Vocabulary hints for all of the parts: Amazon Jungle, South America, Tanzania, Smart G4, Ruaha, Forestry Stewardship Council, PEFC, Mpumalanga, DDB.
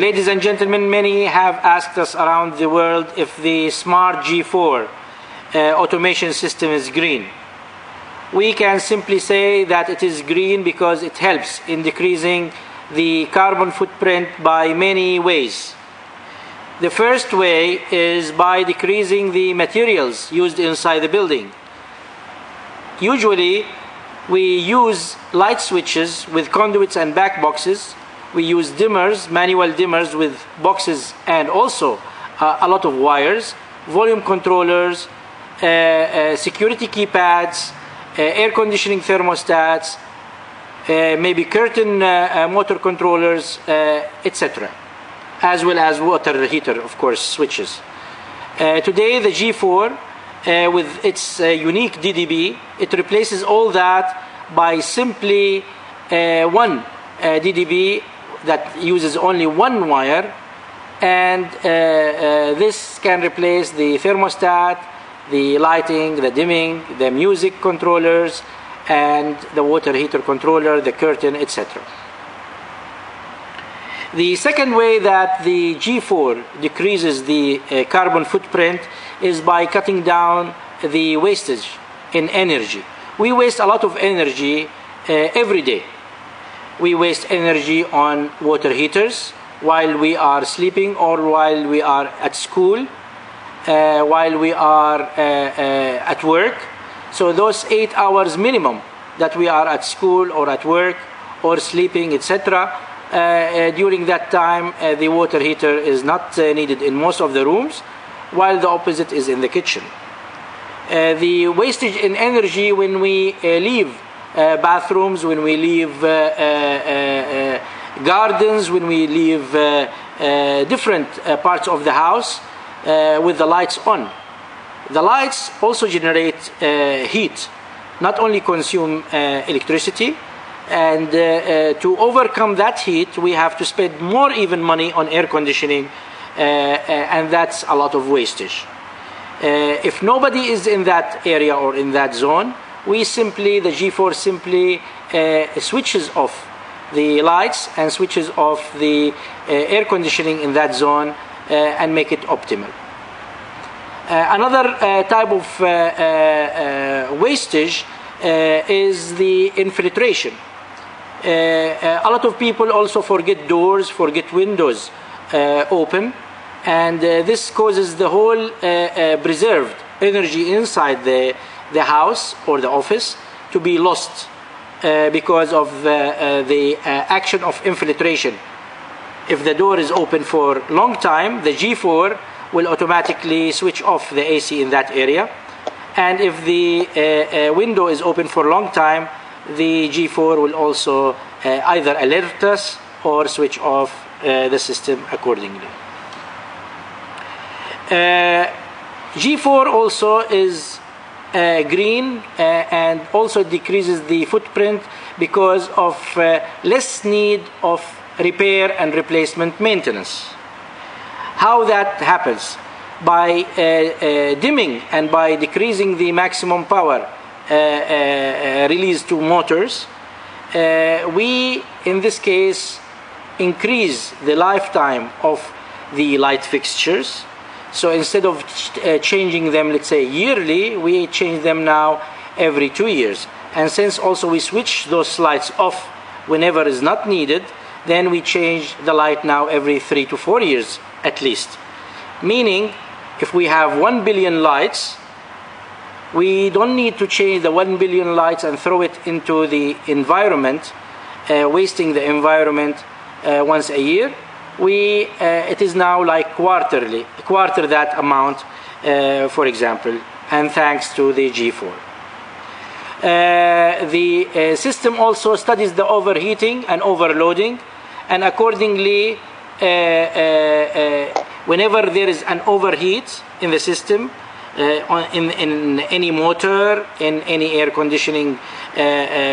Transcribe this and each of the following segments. Ladies and gentlemen, many have asked us around the world if the Smart G4 automation system is green. We can simply say that it is green because it helps in decreasing the carbon footprint by many ways. The first way is by decreasing the materials used inside the building. Usually, we use light switches with conduits and back boxes. We use dimmers, manual dimmers with boxes and also a lot of wires, volume controllers, security keypads, air conditioning thermostats, maybe curtain motor controllers, etc. As well as water heater, of course, switches. Today, the G4, with its unique DDB, it replaces all that by simply one DDB that uses only one wire, and this can replace the thermostat, the lighting, the dimming, the music controllers, and the water heater controller, the curtain, etc. The second way that the G4 decreases the carbon footprint is by cutting down the wastage in energy. We waste a lot of energy every day. We waste energy on water heaters while we are sleeping or while we are at school, while we are at work. So those 8 hours minimum that we are at school or at work or sleeping, etc., during that time the water heater is not needed in most of the rooms, while the opposite is in the kitchen. The wastage in energy when we leave bathrooms, when we leave gardens, when we leave different parts of the house with the lights on. The lights also generate heat, not only consume electricity, and to overcome that heat we have to spend more even money on air conditioning, and that's a lot of wastage. If nobody is in that area or in that zone, the G4 simply switches off the lights and switches off the air conditioning in that zone and make it optimal. Another type of wastage is the infiltration. A lot of people also forget doors, forget windows open, and this causes the whole preserved energy inside the house or the office to be lost because of the action of infiltration. If the door is open for a long time, the G4 will automatically switch off the AC in that area, and if the window is open for a long time, the G4 will also either alert us or switch off the system accordingly. G4 also is green and also decreases the footprint because of less need of repair and replacement maintenance. How that happens? By dimming and by decreasing the maximum power released to motors, we in this case increase the lifetime of the light fixtures. So instead of changing them, let's say, yearly, we change them now every 2 years. And since also we switch those lights off whenever is not needed, then we change the light now every 3 to 4 years at least. Meaning, if we have 1 billion lights, we don't need to change the 1 billion lights and throw it into the environment, wasting the environment once a year. It is now like quarter that amount, for example, and thanks to the G4. The system also studies the overheating and overloading, and accordingly, whenever there is an overheat in the system, in any motor, in any air conditioning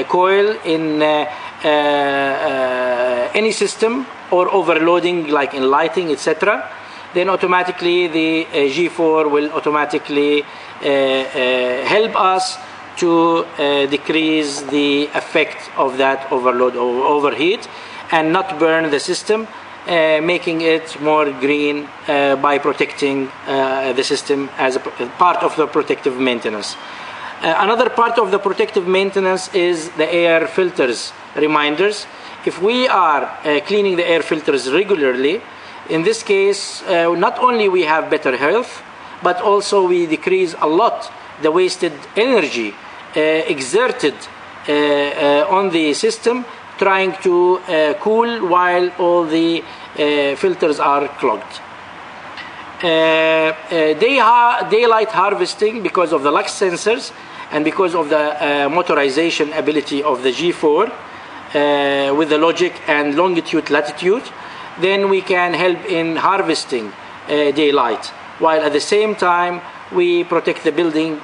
coil, in any system, or overloading like in lighting, etc., then automatically the G4 will automatically help us to decrease the effect of that overload or overheat and not burn the system making it more green by protecting the system as a part of the protective maintenance. Another part of the protective maintenance is the air filters reminders. If we are cleaning the air filters regularly, in this case, not only we have better health, but also we decrease a lot the wasted energy exerted on the system trying to cool while all the filters are clogged. Daylight harvesting, because of the lux sensors and because of the motorization ability of the G4 with the logic and longitude latitude, then we can help in harvesting daylight, while at the same time we protect the building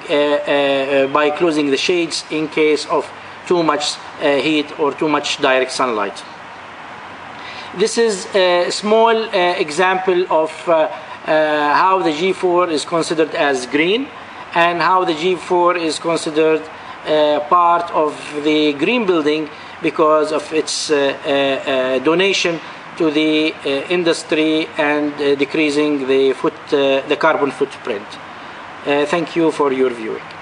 by closing the shades in case of too much heat or too much direct sunlight. This is a small example of how the G4 is considered as green and how the G4 is considered part of the green building because of its donation to the industry and decreasing the carbon footprint. Thank you for your viewing.